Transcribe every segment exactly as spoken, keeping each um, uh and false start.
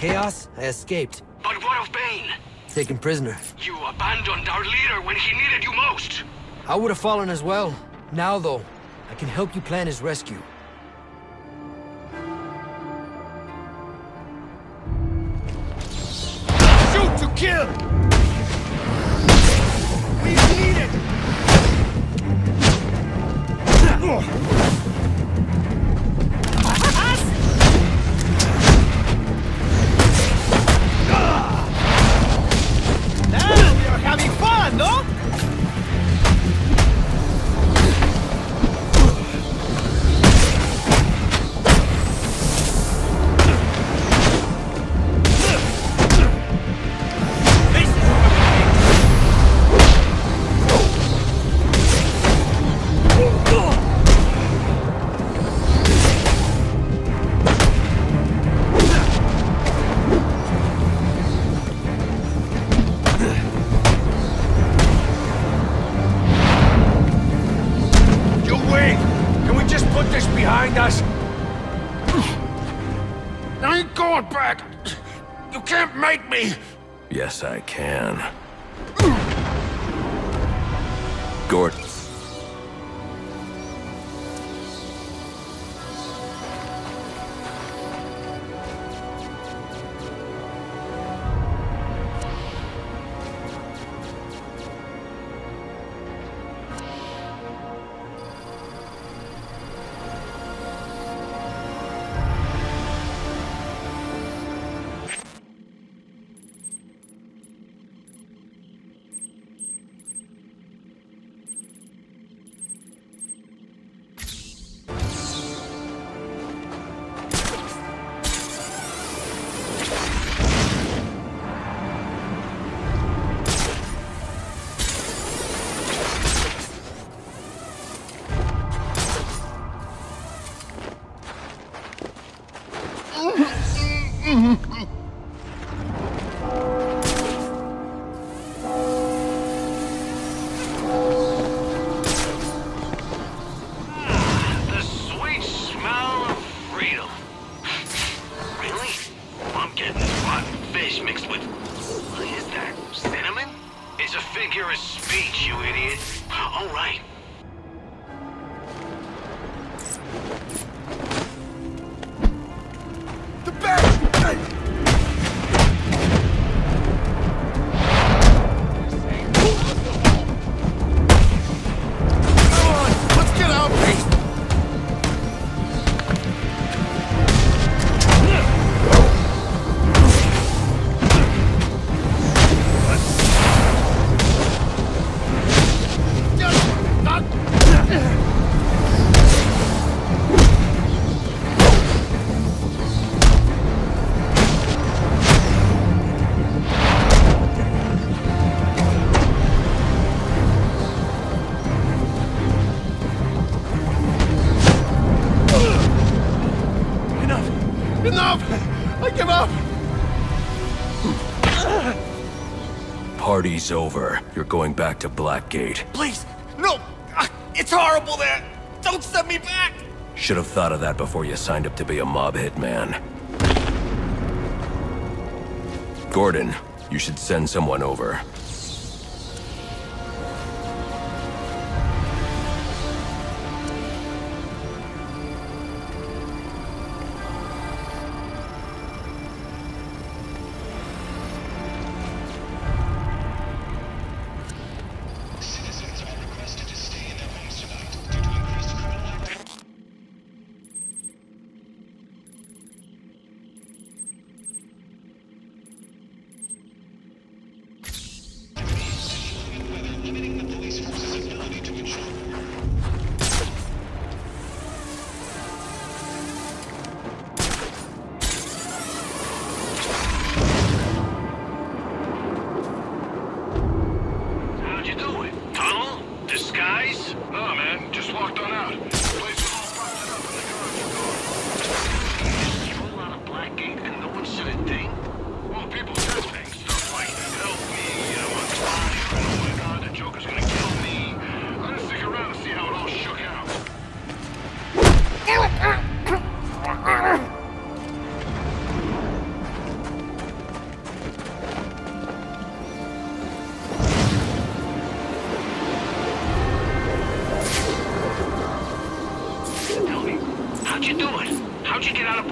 chaos, I escaped. But what of Bane? Taken prisoner. You abandoned our leader when he needed you most. I would have fallen as well. Now, though, I can help you plan his rescue. Shoot to kill! We need it! Oh. Yes, I can. Gordon. Party's over. You're going back to Blackgate. Please! No! It's horrible there! Don't send me back! Should have thought of that before you signed up to be a mob hitman. Gordon, you should send someone over.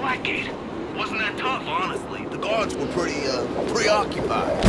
Blackgate. Wasn't that tough, honestly. The guards were pretty, uh, preoccupied.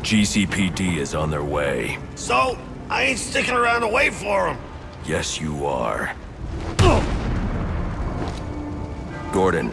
G C P D is on their way. So, I ain't sticking around to wait for them. Yes, you are. Ugh. Gordon.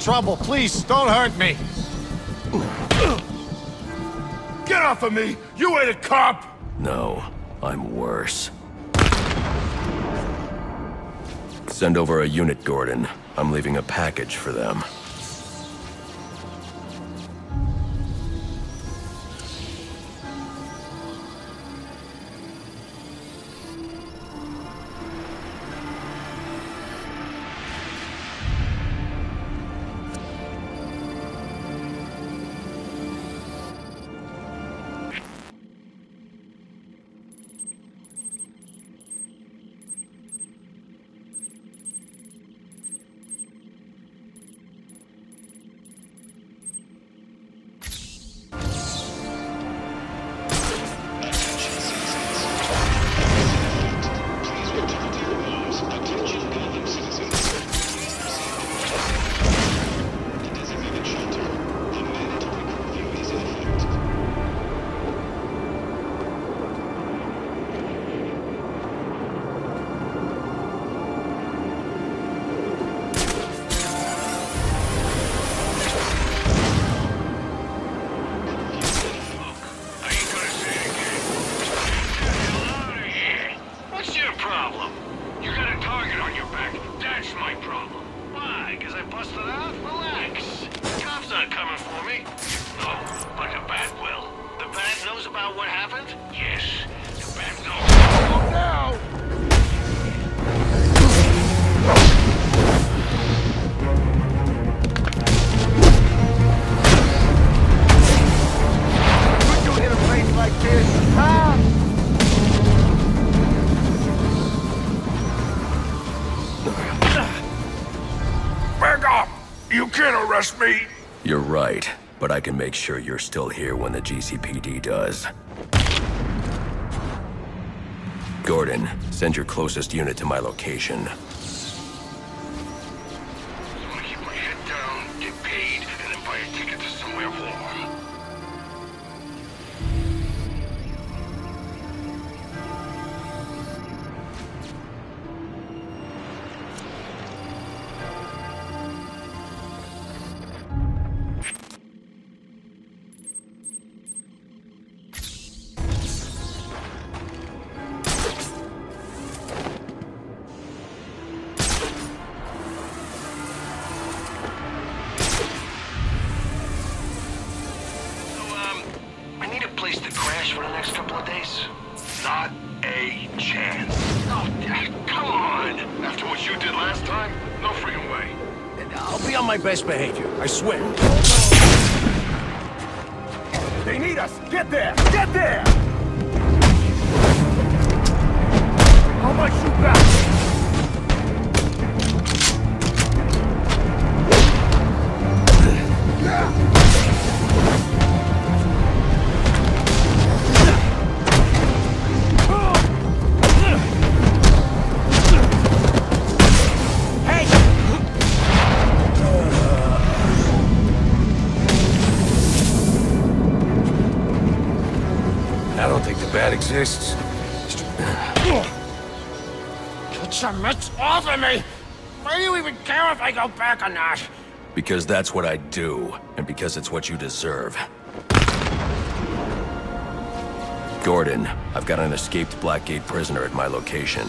Trouble. Please, don't hurt me. Get off of me! You ain't a cop! No, I'm worse. Send over a unit, Gordon. I'm leaving a package for them. arrest me? You're right, but I can make sure you're still here when the G C P D does. Gordon, send your closest unit to my location. Someone keep my head down, get paid, and then buy a ticket to somewhere warm. Best behavior, I swear. They need us! Get there! Get there! How much you got? Exists. Get your mitts off of me! Why do you even care if I go back or not? Because that's what I do, and because it's what you deserve. Gordon, I've got an escaped Blackgate prisoner at my location.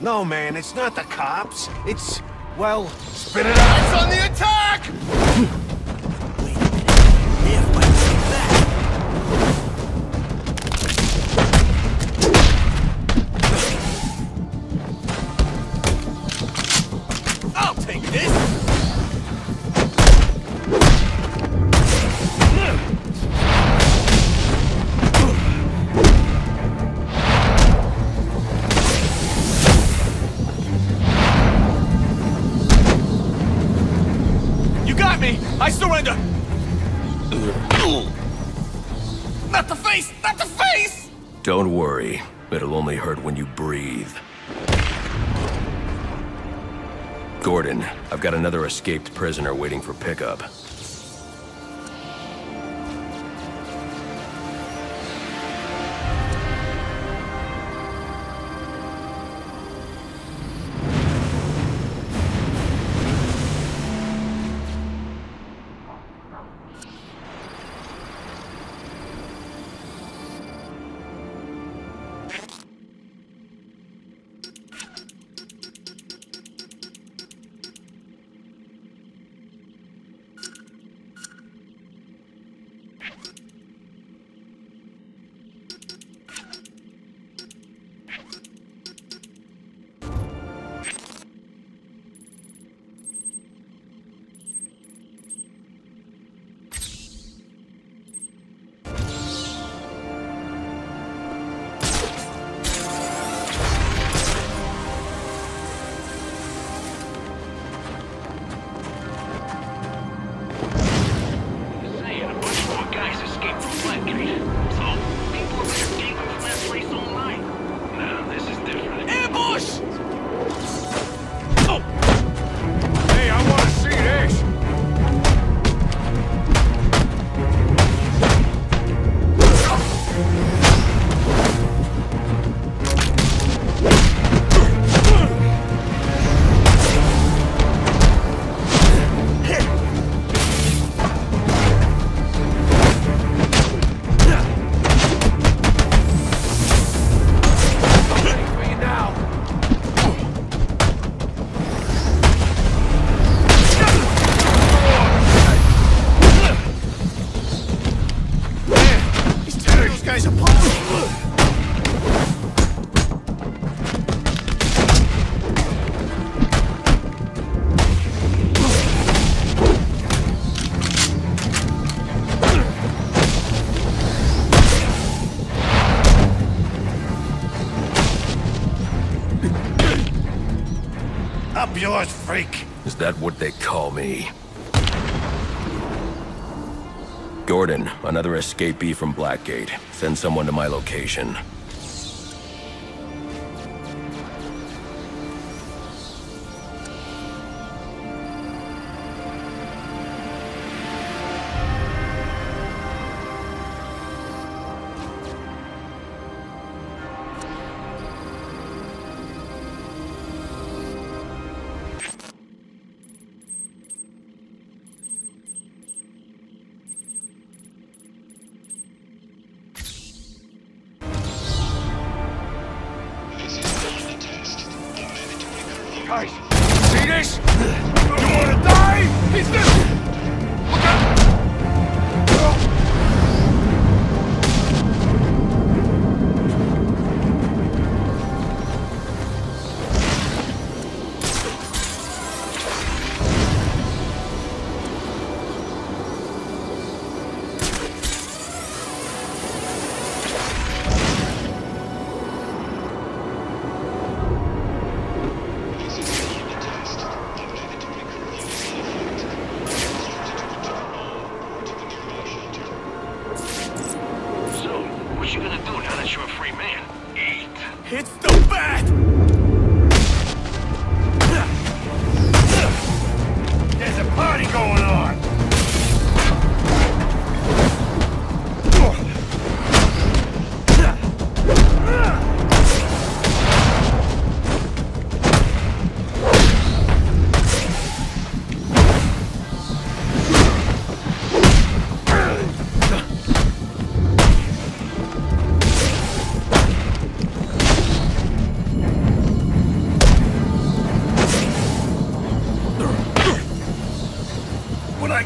No, man, it's not the cops. It's, well... Spit it out! It's on the attack! Wait a minute. They have might take that. I'll take this. I surrender! Not the face! Not the face! Don't worry. It'll only hurt when you breathe. Gordon, I've got another escaped prisoner waiting for pickup. Yours, freak. Is that what they call me? Gordon, another escapee from Blackgate. Send someone to my location.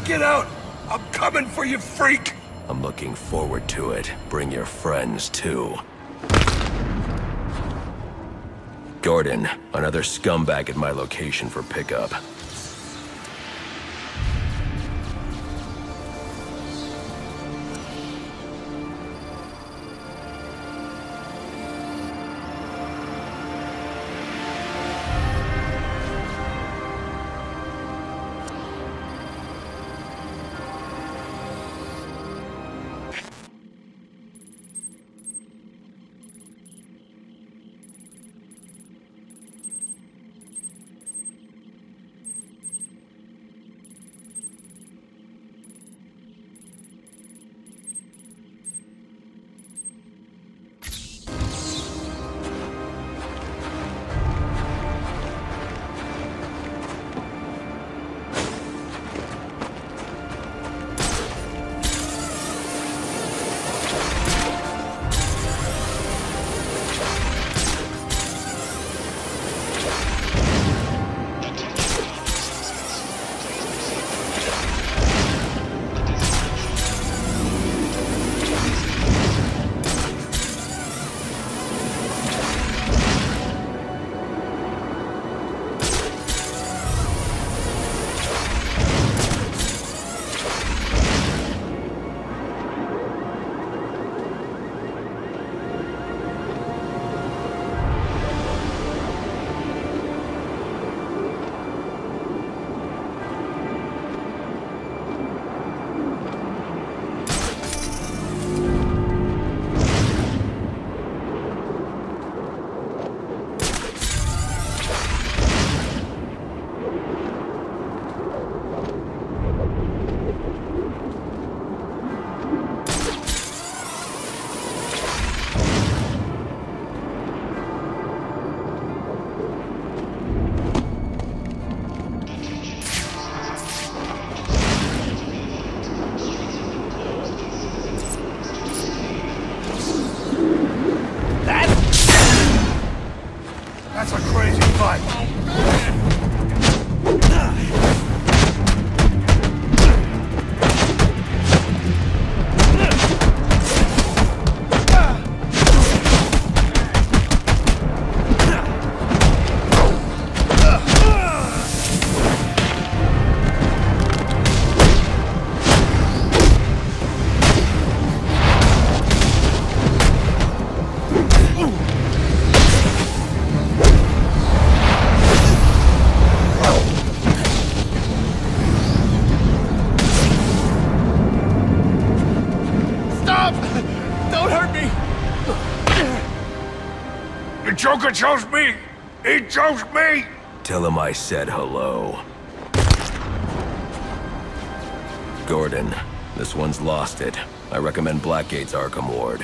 Get out! I'm coming for you, freak! I'm looking forward to it. Bring your friends, too. Gordon, another scumbag at my location for pickup. Joker chose me! He chose me! Tell him I said hello. Gordon, this one's lost it. I recommend Blackgate's Arkham Ward.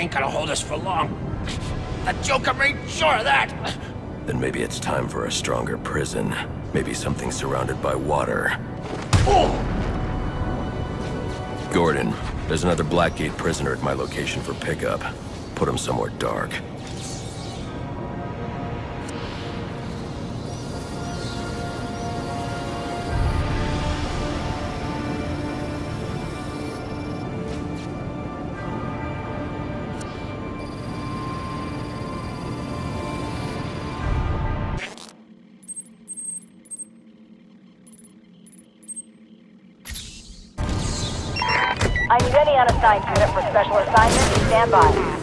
Ain't gonna hold us for long. The Joker made sure of that. Then maybe it's time for a stronger prison. Maybe something surrounded by water. Oh! Gordon, there's another Blackgate prisoner at my location for pickup. Put him somewhere dark. I'm ready on assigned unit for special assignment. Stand by.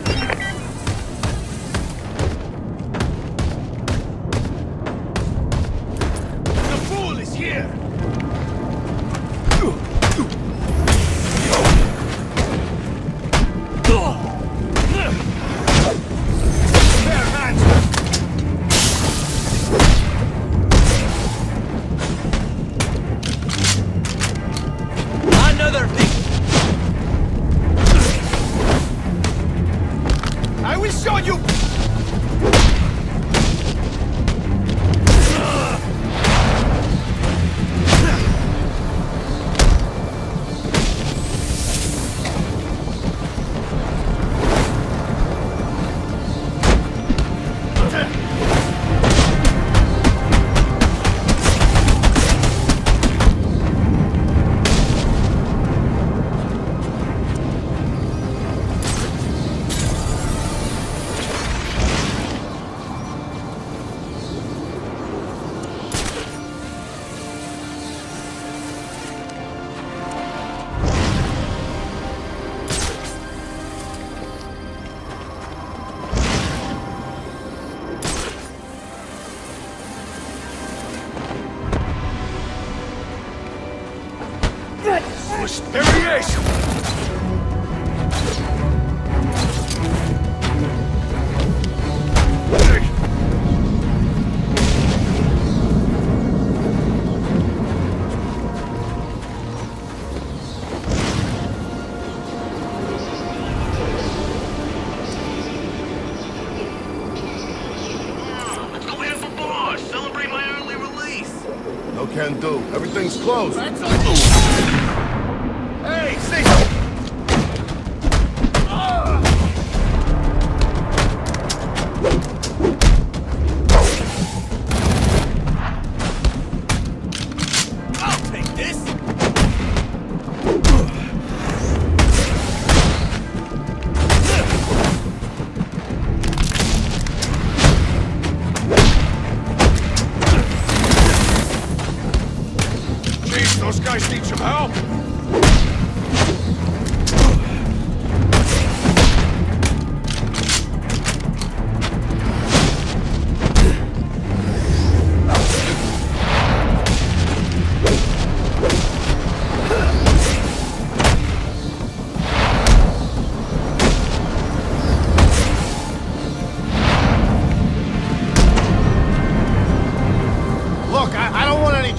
can do. Everything's closed. Hey, stay.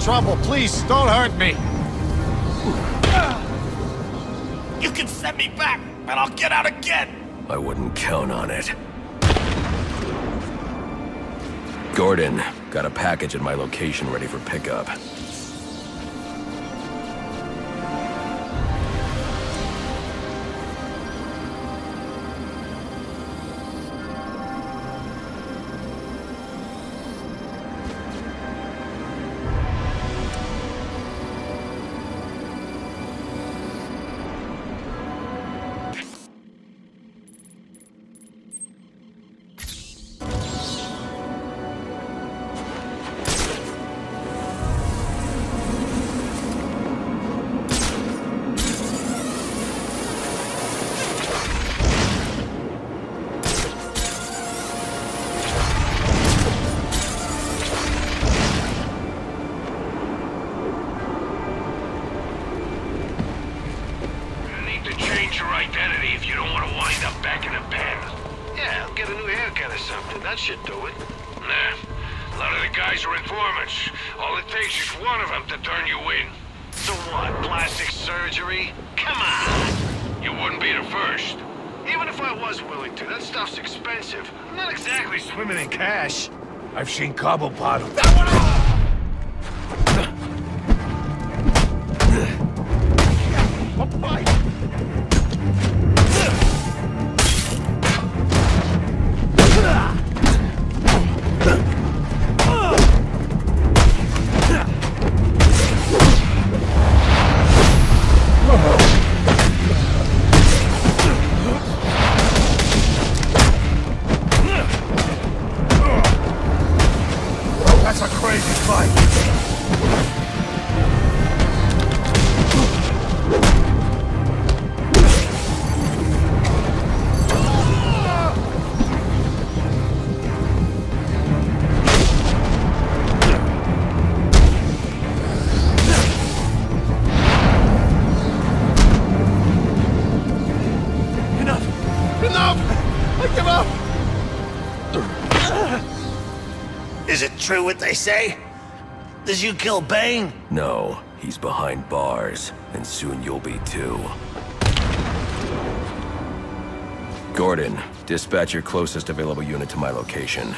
Trouble. Please, don't hurt me. You can send me back, and I'll get out again. I wouldn't count on it. Gordon, got a package at my location ready for pickup. Cobblepot. That one up! True what they say? Did you kill Bane? No, he's behind bars, and soon you'll be too. Gordon, dispatch your closest available unit to my location.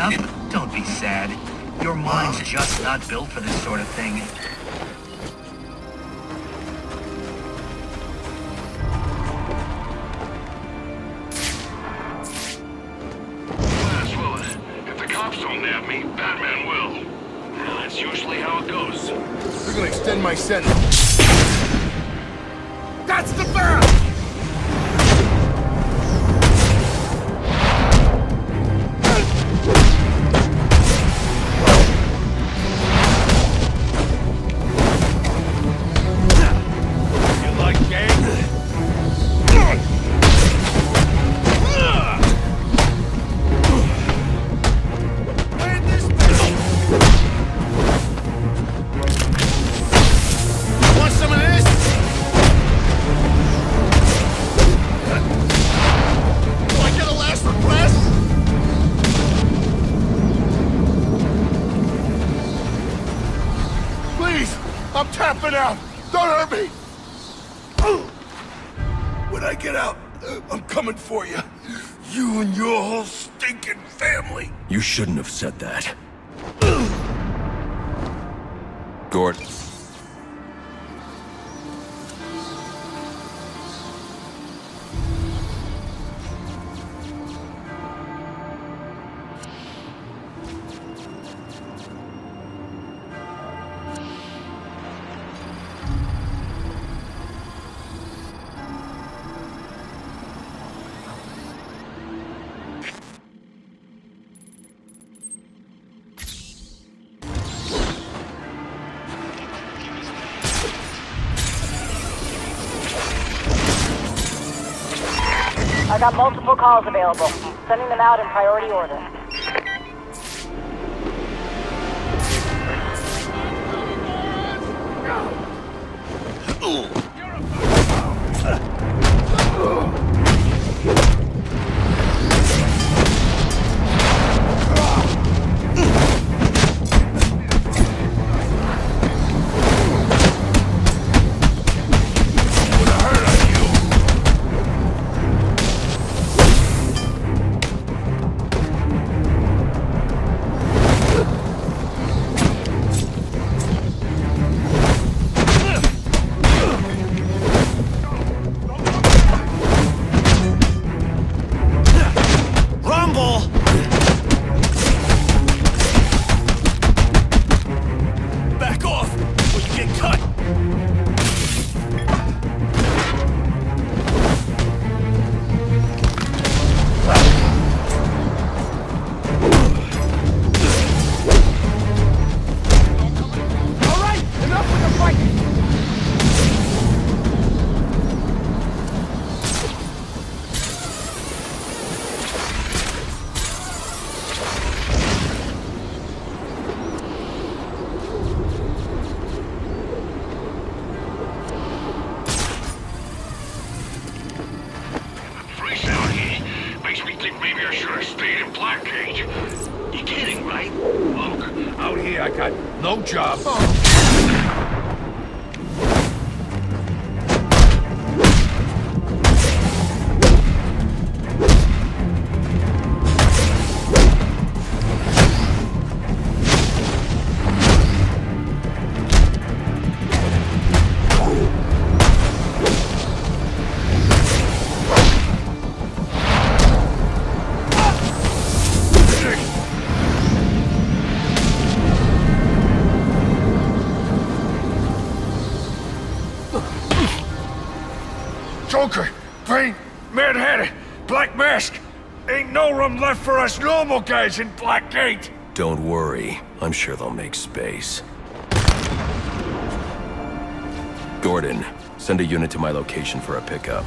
up? Don't be sad. Your mind's just not built for this sort of thing. That's Willis. If the cops don't nab me, Batman will. That's usually how it goes. They're gonna extend my sentence. That's the barrel! Out. Don't hurt me! When I get out, I'm coming for you. You and your whole stinking family. You shouldn't have said that. Gordon. Got multiple calls available. Sending them out in priority order. No job. Oh. Joker, Bane, Mad Hatter, Black Mask. Ain't no room left for us normal guys in Blackgate. Don't worry, I'm sure they'll make space. Gordon, send a unit to my location for a pickup.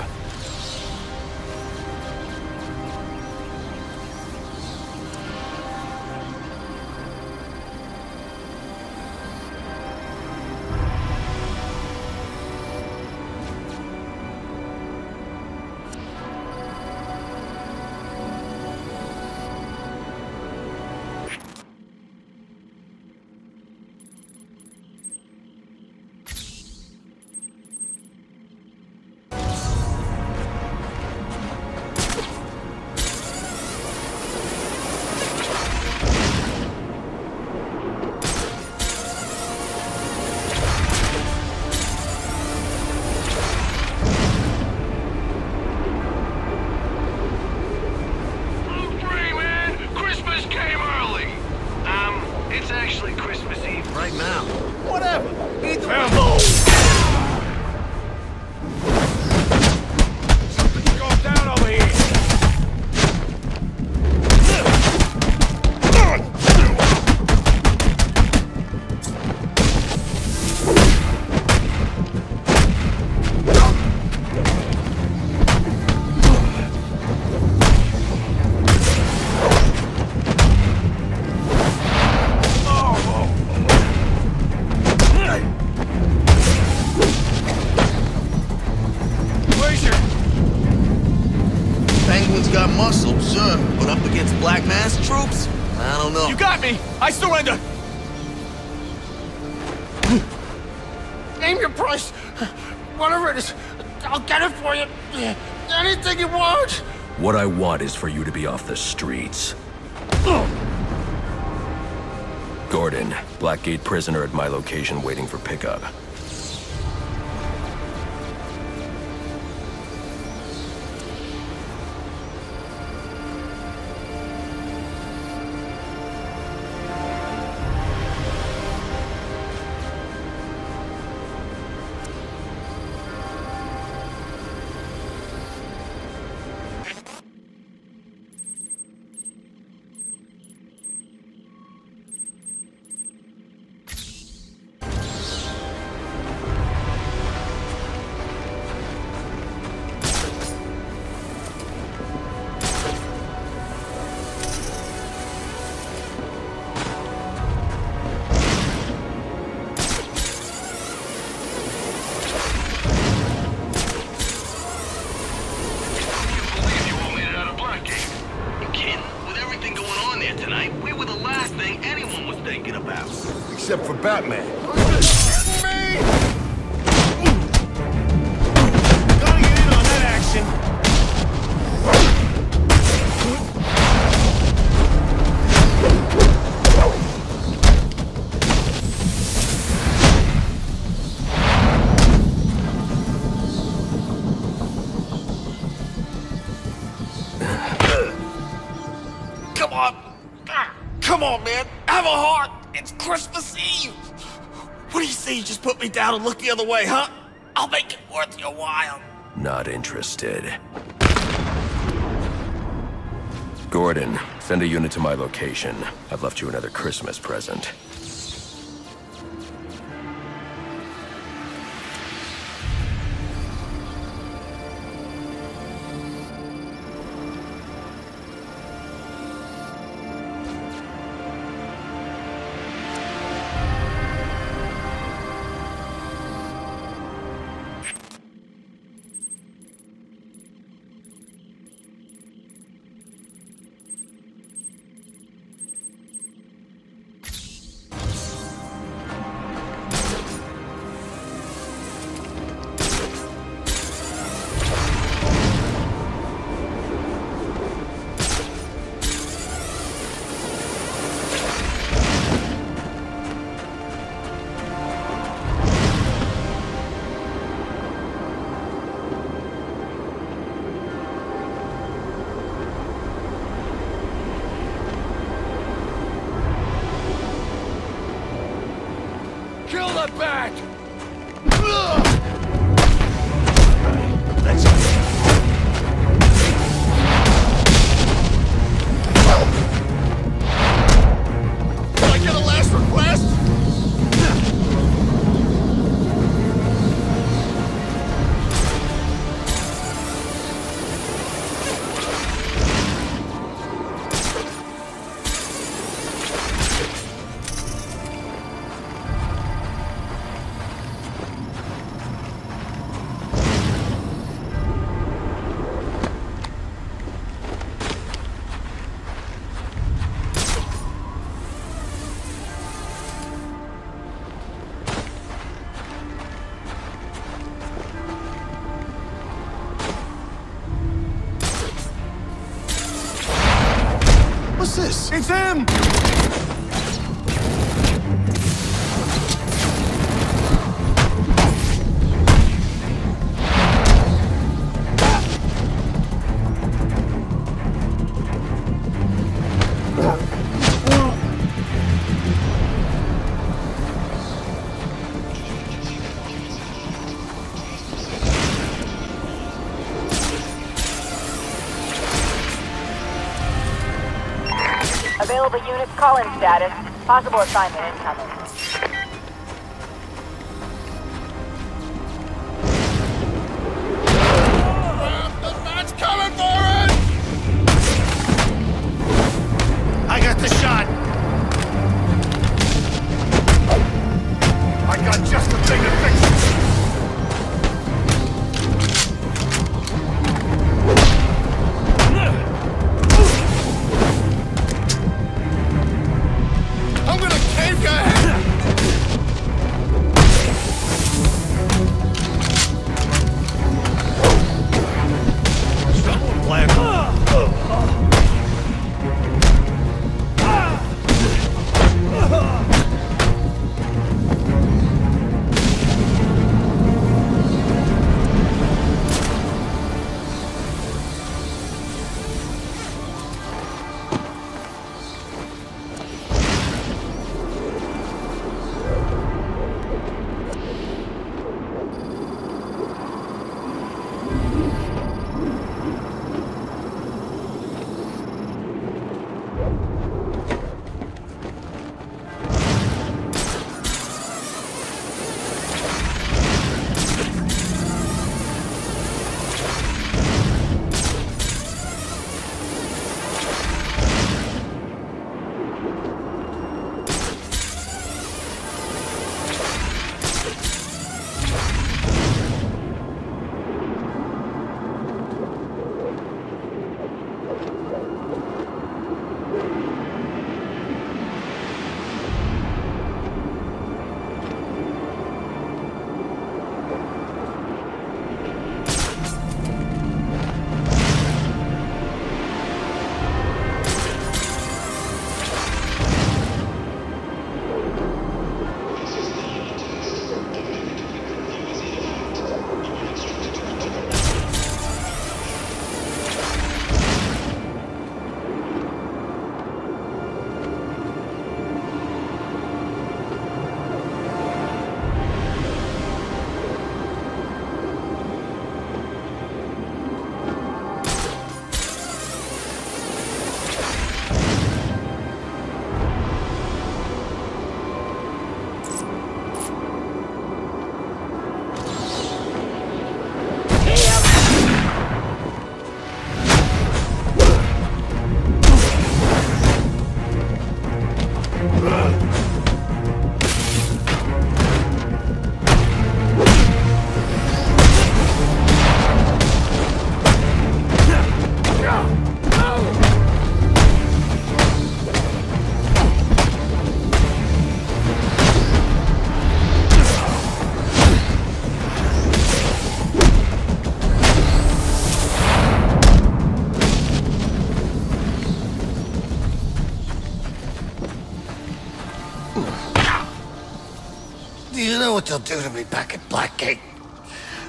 Ugh. You got me! I surrender! Name your price! Whatever it is, I'll get it for you! Anything you want! What I want is for you to be off the streets. Ugh. Gordon, Blackgate prisoner at my location waiting for pickup. Except for Batman. Me! Gotta get in on that action. Come on. Come on, man. Have a heart. It's Christmas Eve! What do you say you just put me down and look the other way, huh? I'll make it worth your while. Not interested. Gordon, send a unit to my location. I've left you another Christmas present. Back! That's it. Can I get a last request? What's this? It's him! Available units, call-in status. Possible assignment incoming. Uh, the bat's coming for it! I got the shot. I got just the thing to fix it. They'll do to me back at Blackgate.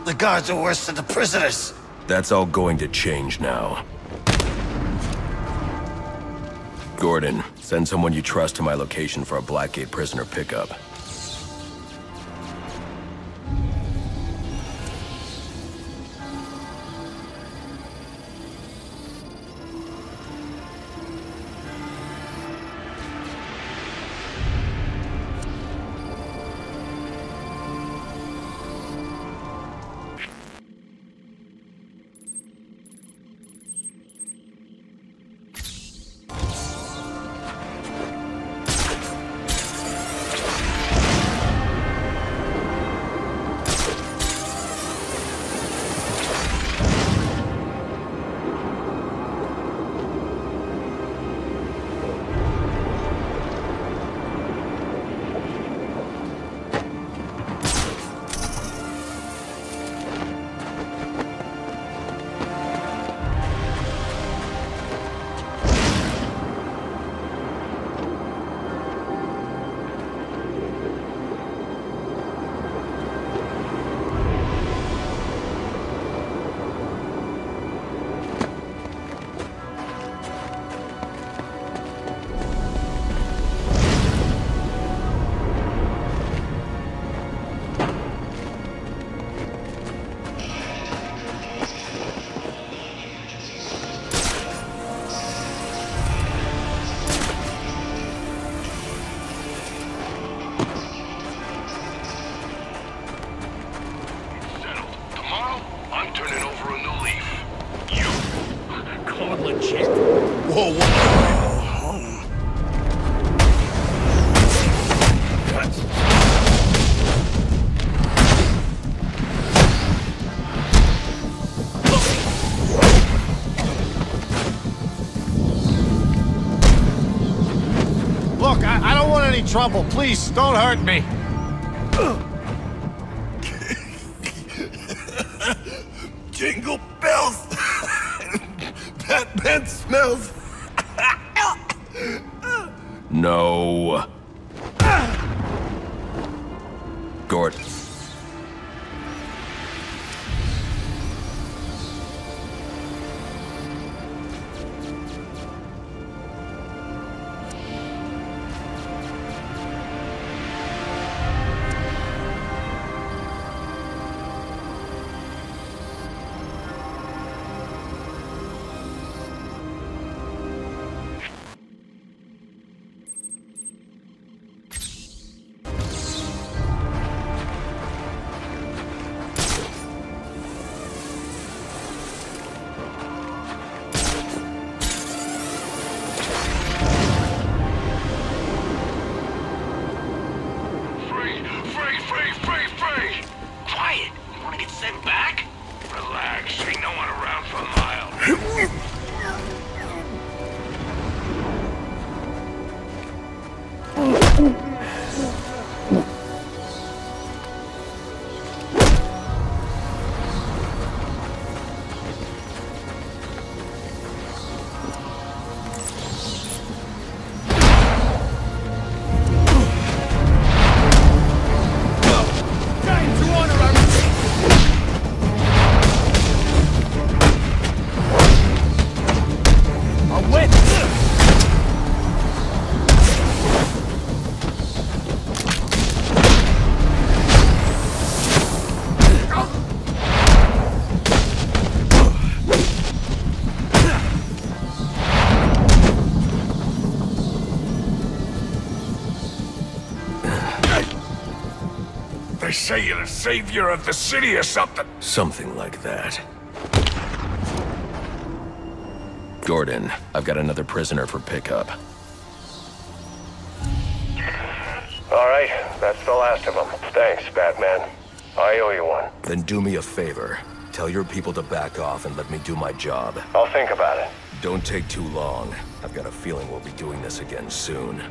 The guards are worse than the prisoners. That's all going to change now. Gordon, send someone you trust to my location for a Blackgate prisoner pickup. Trouble. Please, don't hurt me. Jingle bells. Batman smells. No. Gordon. Say you're the savior of the city or something. Something like that. Gordon, I've got another prisoner for pickup. right, that's the last of them. Thanks, Batman. I owe you one. Then do me a favor. Tell your people to back off and let me do my job. I'll think about it. Don't take too long. I've got a feeling we'll be doing this again soon.